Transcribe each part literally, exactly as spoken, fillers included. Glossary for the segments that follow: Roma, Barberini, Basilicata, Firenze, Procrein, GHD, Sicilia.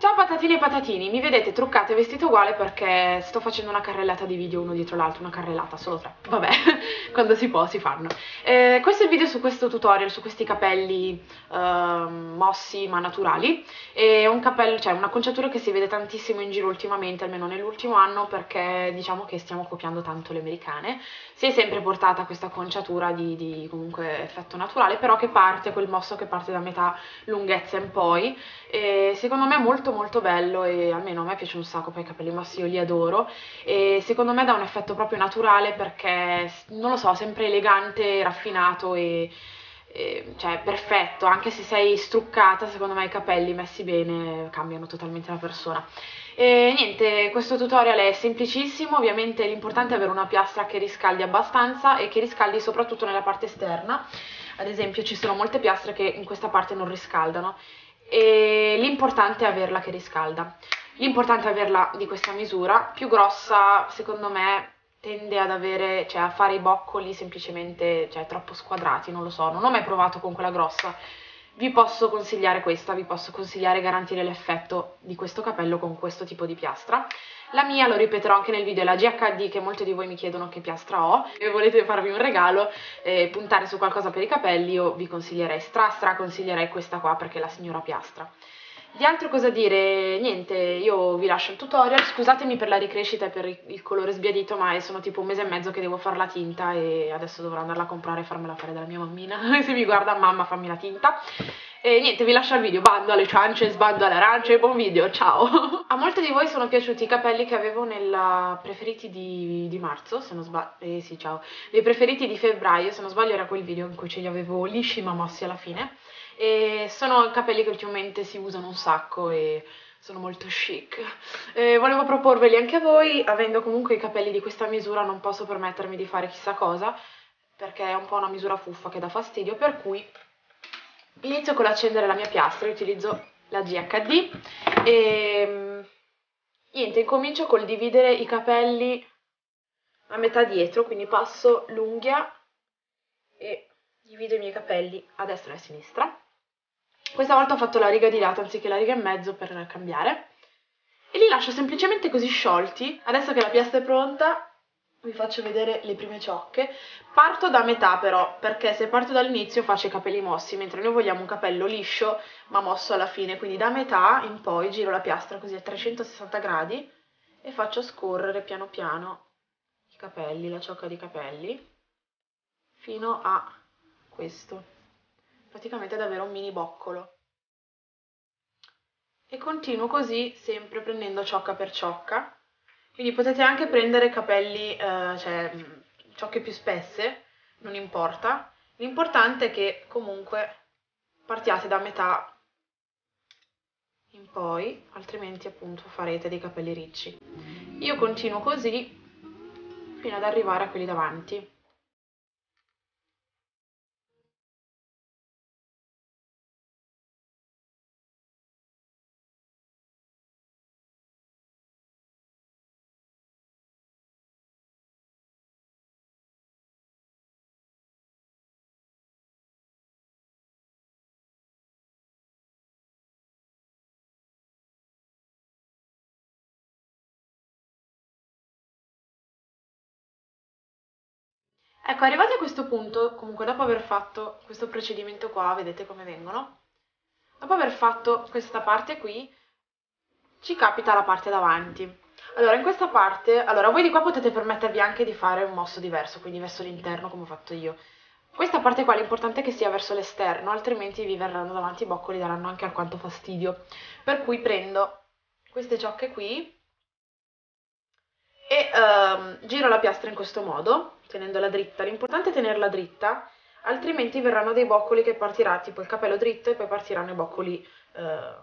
Ciao patatine e patatini, mi vedete truccata e vestita uguale perché sto facendo una carrellata di video uno dietro l'altro, una carrellata, solo tre, vabbè, quando si può si fanno. Eh, questo è il video su questo tutorial, su questi capelli eh, mossi ma naturali. È un capello, cioè un'acconciatura che si vede tantissimo in giro ultimamente, almeno nell'ultimo anno, perché diciamo che stiamo copiando tanto le americane. Si è sempre portata questa acconciatura di, di comunque effetto naturale, però che parte, quel mosso che parte da metà lunghezza in poi, e secondo me è molto molto bello, e almeno a me piace un sacco, poi i capelli mossi io li adoro, e secondo me dà un effetto proprio naturale perché, non lo so, sempre elegante, raffinato e, e cioè perfetto, anche se sei struccata, secondo me i capelli messi bene cambiano totalmente la persona. E niente, questo tutorial è semplicissimo, ovviamente l'importante è avere una piastra che riscaldi abbastanza e che riscaldi soprattutto nella parte esterna, ad esempio ci sono molte piastre che in questa parte non riscaldano, e l'importante è averla che riscalda. L'importante è averla di questa misura, più grossa secondo me tende ad avere, cioè a fare i boccoli semplicemente, cioè troppo squadrati, non lo so, non ho mai provato con quella grossa. Vi posso consigliare questa, vi posso consigliare e garantire l'effetto di questo capello con questo tipo di piastra. La mia, lo ripeterò anche nel video, è la G H D, che molti di voi mi chiedono che piastra ho. Se volete farvi un regalo e eh, puntare su qualcosa per i capelli, io vi consiglierei, stra stra consiglierei questa qua perché è la signora piastra. Di altro cosa dire? Niente, io vi lascio il tutorial, scusatemi per la ricrescita e per il colore sbiadito, ma sono tipo un mese e mezzo che devo fare la tinta e adesso dovrò andarla a comprare e farmela fare dalla mia mammina. Se mi guarda, mamma, fammi la tinta. E niente, vi lascio il video, bando alle ciance, sbando alle arance, buon video, ciao! A molti di voi sono piaciuti i capelli che avevo nella preferiti di, di marzo, se non sbaglio, eh sì, ciao, dei preferiti di febbraio, se non sbaglio era quel video in cui ce li avevo lisci ma mossi alla fine, e sono capelli che ultimamente si usano un sacco e sono molto chic. Eh, volevo proporveli anche a voi, avendo comunque i capelli di questa misura non posso permettermi di fare chissà cosa, perché è un po' una misura fuffa che dà fastidio, per cui inizio con l'accendere la mia piastra, io utilizzo la G H D, e niente, incomincio col dividere i capelli a metà dietro, quindi passo l'unghia e divido i miei capelli a destra e a sinistra. Questa volta ho fatto la riga di lato anziché la riga in mezzo per cambiare, e li lascio semplicemente così sciolti. Adesso che la piastra è pronta vi faccio vedere le prime ciocche. Parto da metà però, perché se parto dall'inizio faccio i capelli mossi, mentre noi vogliamo un capello liscio ma mosso alla fine, quindi da metà in poi giro la piastra così a trecentosessanta gradi e faccio scorrere piano piano i capelli, la ciocca di capelli, fino a questo, praticamente ad avere un mini boccolo. E continuo così, sempre prendendo ciocca per ciocca. Quindi potete anche prendere capelli, eh, cioè ciocche più spesse, non importa. L'importante è che comunque partiate da metà in poi, altrimenti appunto farete dei capelli ricci. Io continuo così fino ad arrivare a quelli davanti. Ecco, arrivati a questo punto, comunque dopo aver fatto questo procedimento qua, vedete come vengono? Dopo aver fatto questa parte qui, ci capita la parte davanti. Allora, in questa parte, allora voi di qua potete permettervi anche di fare un mosso diverso, quindi verso l'interno come ho fatto io. Questa parte qua l'importante è che sia verso l'esterno, altrimenti vi verranno davanti i boccoli, daranno anche alquanto fastidio. Per cui prendo queste ciocche qui e uh, giro la piastra in questo modo, tenendola dritta. L'importante è tenerla dritta, altrimenti verranno dei boccoli che partirà tipo il capello dritto e poi partiranno i boccoli eh,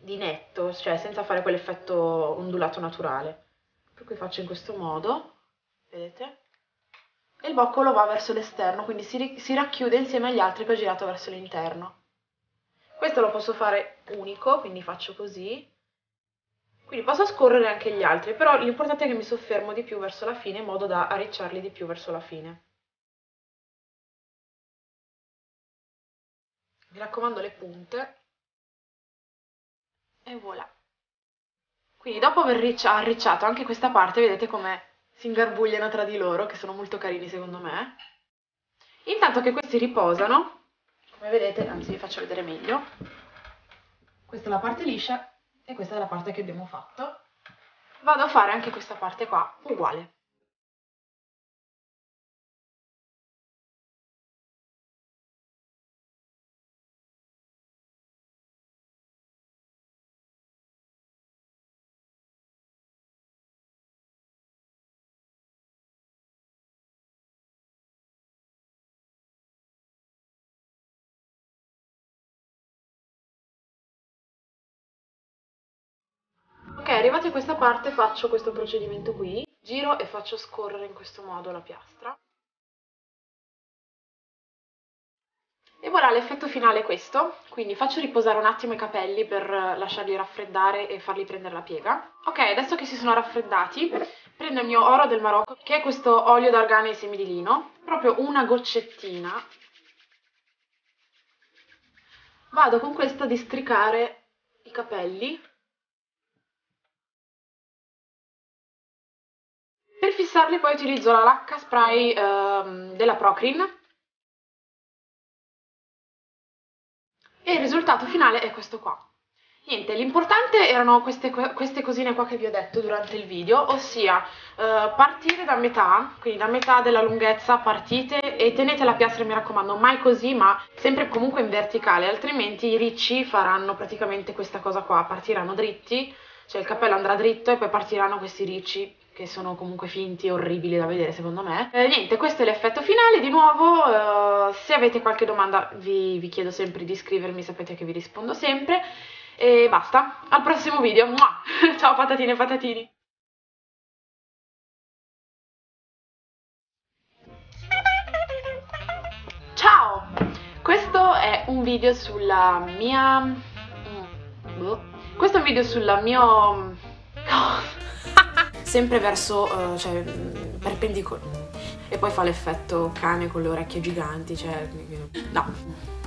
di netto, cioè senza fare quell'effetto ondulato naturale. Per cui faccio in questo modo, vedete? E il boccolo va verso l'esterno, quindi si, si racchiude insieme agli altri che ho girato verso l'interno. Questo lo posso fare unico, quindi faccio così. Quindi posso scorrere anche gli altri, però l'importante è che mi soffermo di più verso la fine, in modo da arricciarli di più verso la fine. Mi raccomando le punte. E voilà. Quindi dopo aver ricci- arricciato anche questa parte, vedete come si ingarbugliano tra di loro, che sono molto carini secondo me. Intanto che questi riposano, come vedete, anzi vi faccio vedere meglio, questa è la parte liscia e questa è la parte che abbiamo fatto. Vado a fare anche questa parte qua, uguale. Arrivati a questa parte faccio questo procedimento qui, giro e faccio scorrere in questo modo la piastra. E voilà, l'effetto finale è questo, quindi faccio riposare un attimo i capelli per lasciarli raffreddare e farli prendere la piega. Ok, adesso che si sono raffreddati, prendo il mio oro del Marocco, che è questo olio d'argano e semi di lino, proprio una goccettina. Vado con questo a districare i capelli. Per fissarli poi utilizzo la lacca spray ehm, della Procrein e il risultato finale è questo qua. Niente, l'importante erano queste, queste cosine qua che vi ho detto durante il video, ossia eh, partire da metà, quindi da metà della lunghezza partite e tenete la piastra, mi raccomando, mai così ma sempre comunque in verticale, altrimenti i ricci faranno praticamente questa cosa qua, partiranno dritti, cioè il cappello andrà dritto e poi partiranno questi ricci, che sono comunque finti e orribili da vedere secondo me. Eh, niente, questo è l'effetto finale, di nuovo, eh, se avete qualche domanda vi, vi chiedo sempre di iscrivermi, sapete che vi rispondo sempre, e basta, al prossimo video, mua! Ciao patatine e patatini! Ciao! Questo è un video sulla mia... Questo è un video sulla mia... Oh. Sempre verso, uh, cioè, perpendicolo. E poi fa l'effetto cane con le orecchie giganti, cioè... No.